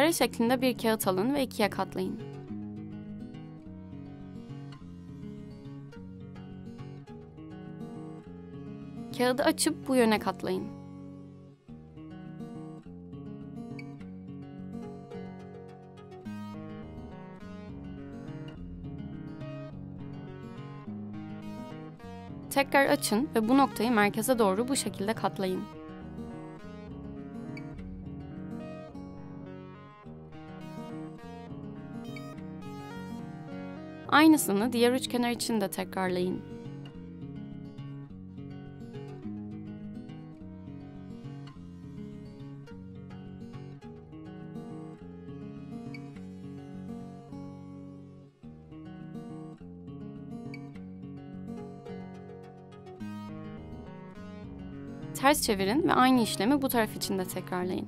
kare şeklinde bir kağıt alın ve ikiye katlayın. Kağıdı açıp bu yöne katlayın. Tekrar açın ve bu noktayı merkeze doğru bu şekilde katlayın. Aynısını diğer üçkenar için de tekrarlayın. Ters çevirin ve aynı işlemi bu taraf için de tekrarlayın.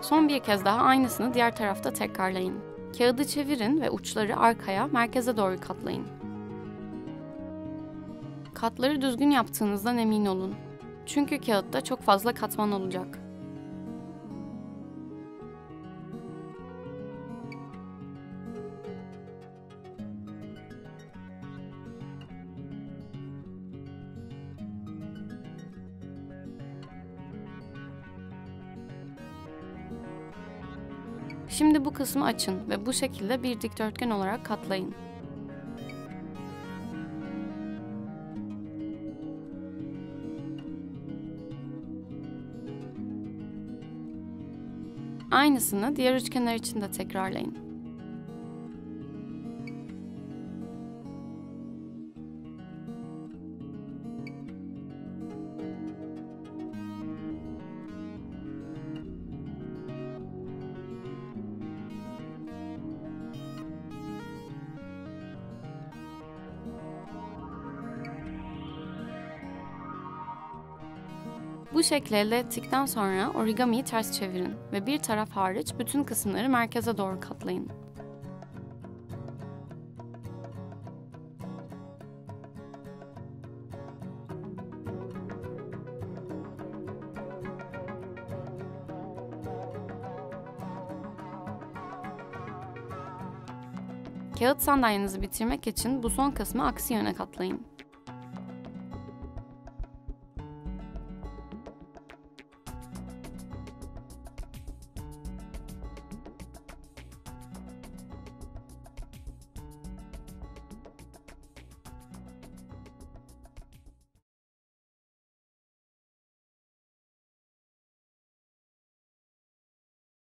Son bir kez daha aynısını diğer tarafta tekrarlayın. Kağıdı çevirin ve uçları arkaya, merkeze doğru katlayın. Katları düzgün yaptığınızdan emin olun. Çünkü kağıtta çok fazla katman olacak. Şimdi bu kısmı açın ve bu şekilde bir dikdörtgen olarak katlayın. Aynısını diğer üçgenler için de tekrarlayın. Bu şekli elde ettikten sonra origamiyi ters çevirin ve bir taraf hariç bütün kısımları merkeze doğru katlayın. Kağıt sandalyenizi bitirmek için bu son kısmı aksi yöne katlayın.